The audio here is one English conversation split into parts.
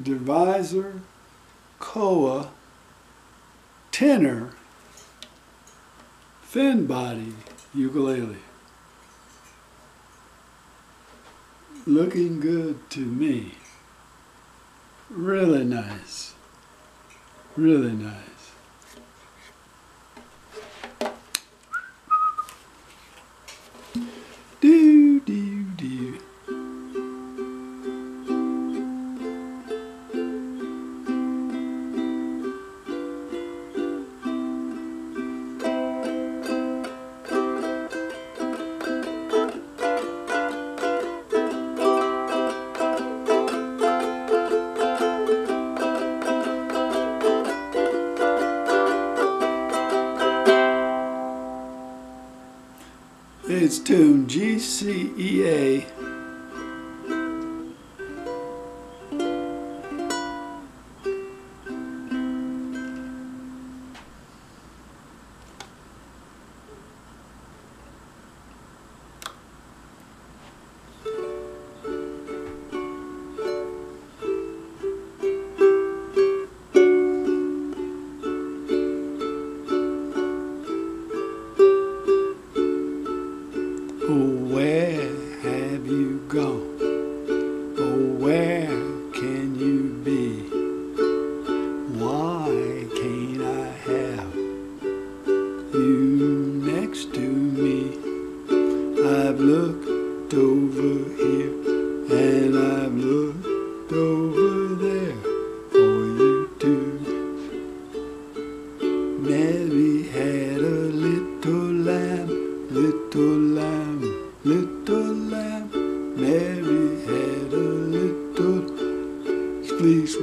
divisor, koa, tenor, fin body ukulele. Looking good to me. Really nice. Really nice. It's tuned G, C, E, A,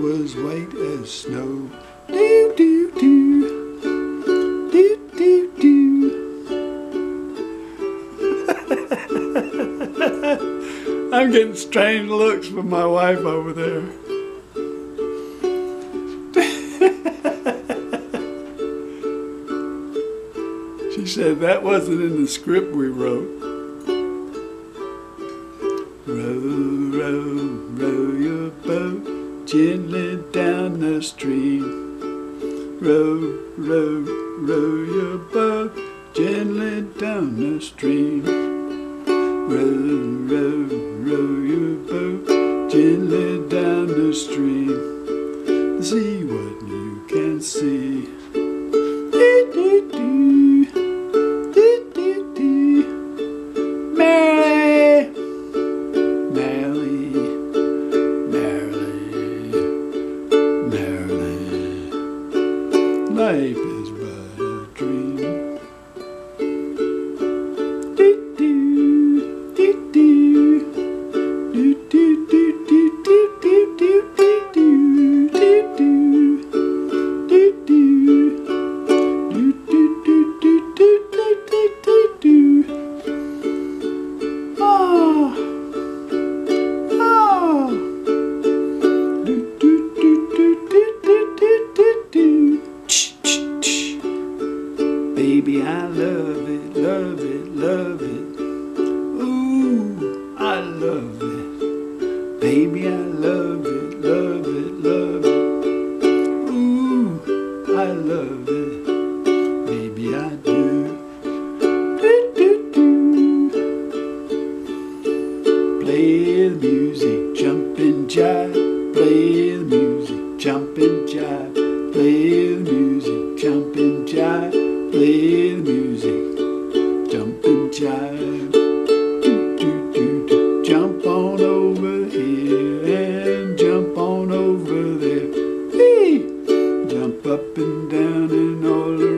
was white as snow. Do do do, do do do. I'm getting strange looks from my wife over there. She said that wasn't in the script we wrote. Row, row, row your boat gently down the stream. Row, row, row your boat gently down the stream. Row, row, row your boat gently down the stream. See what you can see. Do, do, do. Do, do, do. Mary, Mary, life is but a dream. Do do do do do do do do do do do do do do do do do. Oh. Baby, I love it, love it, love it. Ooh, I love it. Baby, I love it, love it, love it. Ooh, I love it. Baby, I do. Do, do, do. Play the music, jump and jive. Play the music, jump and jive. Play the music, jump and jive. Play the music, jump and jive, do, do, do, do. Jump on over here and jump on over there. Hey! Jump up and down and all around.